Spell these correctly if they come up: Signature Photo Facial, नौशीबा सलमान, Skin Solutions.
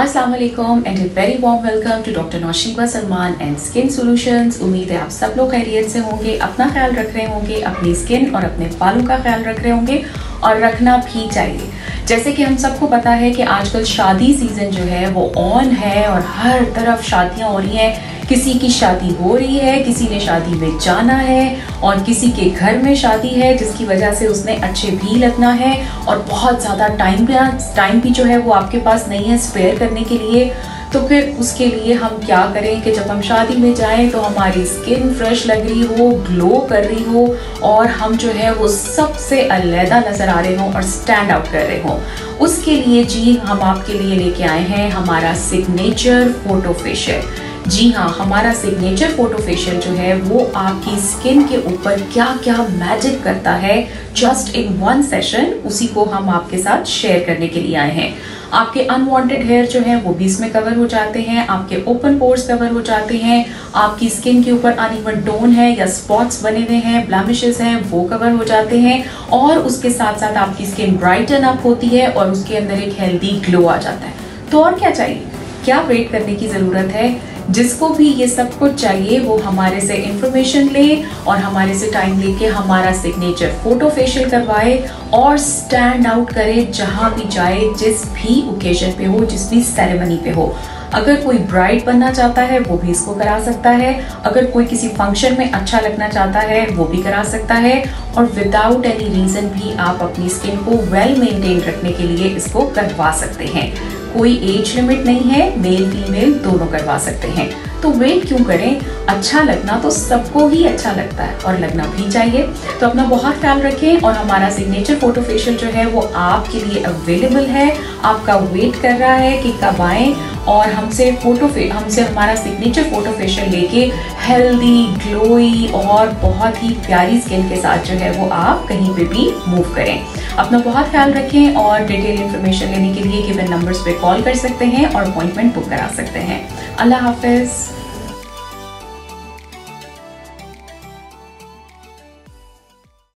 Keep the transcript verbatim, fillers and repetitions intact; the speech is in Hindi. अस्सलाम वालेकुम and a very warm welcome to doctor नौशीबा सलमान and skin solutions. उम्मीद है आप सब लोग खैरियत से होंगे, अपना ख्याल रख रहे होंगे, अपनी स्किन और अपने बालों का ख्याल रख रहे होंगे और रखना भी चाहिए। जैसे कि हम सबको पता है कि आजकल शादी सीज़न जो है वो ऑन है और हर तरफ शादियां हो रही हैं। किसी की शादी हो रही है, किसी ने शादी में जाना है और किसी के घर में शादी है, जिसकी वजह से उसने अच्छे भी लगना है और बहुत ज़्यादा टाइम भी टाइम भी जो है वो आपके पास नहीं है स्पेयर करने के लिए। तो फिर उसके लिए हम क्या करें कि जब हम शादी में जाएं तो हमारी स्किन फ्रेश लग रही हो, ग्लो कर रही हो और हम जो है वो सबसे अलहदा नज़र आ रहे हों और स्टैंड आउट कर रहे हों। उसके लिए जी हम आपके लिए लेके आए हैं हमारा सिग्नेचर फोटो फेशियल। जी हाँ, हमारा सिग्नेचर फोटो फेशियल जो है वो आपकी स्किन के ऊपर क्या क्या मैजिक करता है जस्ट इन वन सेशन, उसी को हम आपके साथ शेयर करने के लिए आए हैं। आपके अनवांटेड हेयर जो है वो भी इसमें कवर हो जाते हैं, आपके ओपन पोर्स कवर हो जाते हैं, आपकी स्किन के ऊपर अनइवन टोन है या स्पॉट्स बने हुए हैं, ब्लैमिशेस हैं, वो कवर हो जाते हैं और उसके साथ साथ आपकी स्किन ब्राइटन अप होती है और उसके अंदर एक हेल्दी ग्लो आ जाता है। तो और क्या चाहिए, क्या वेट करने की ज़रूरत है? जिसको भी ये सब कुछ चाहिए वो हमारे से इंफॉर्मेशन ले और हमारे से टाइम लेके हमारा सिग्नेचर फोटो फेशियल करवाए और स्टैंड आउट करे जहाँ भी जाए, जिस भी ओकेजन पे हो, जिस भी सेरेमनी पे हो। अगर कोई ब्राइड बनना चाहता है वो भी इसको करा सकता है, अगर कोई किसी फंक्शन में अच्छा लगना चाहता है वो भी करा सकता है और विदाउट एनी रीज़न भी आप अपनी स्किन को वेल मेंटेन रखने के लिए इसको करवा सकते हैं। कोई एज लिमिट नहीं है, मेल फीमेल दोनों करवा सकते हैं। तो वेट क्यों करें, अच्छा लगना तो सबको ही अच्छा लगता है और लगना भी चाहिए। तो अपना बहुत ख्याल रखें और हमारा सिग्नेचर फोटो फेशियल जो है वो आपके लिए अवेलेबल है, आपका वेट कर रहा है कि कब आएँ और हमसे फोटो फे हमसे हमारा सिग्नेचर फोटो फेशियल लेके हेल्दी, ग्लोई और बहुत ही प्यारी स्किन के साथ जो है वो आप कहीं पे भी मूव करें। अपना बहुत ख्याल रखें और डिटेल इन्फॉर्मेशन लेने के लिए गिवन नंबर्स पे कॉल कर सकते हैं और अपॉइंटमेंट बुक करा सकते हैं। अल्लाह हाफिज़।